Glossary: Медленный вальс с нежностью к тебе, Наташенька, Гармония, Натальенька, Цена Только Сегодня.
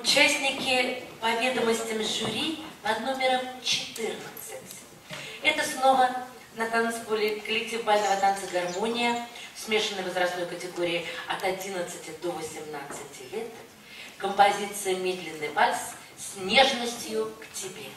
участники по ведомостям жюри под номером 14. Это снова на танцполе коллектив бального танца «Гармония» в смешанной возрастной категории от 11 до 18 лет. Композиция «Медленный вальс с нежностью к тебе».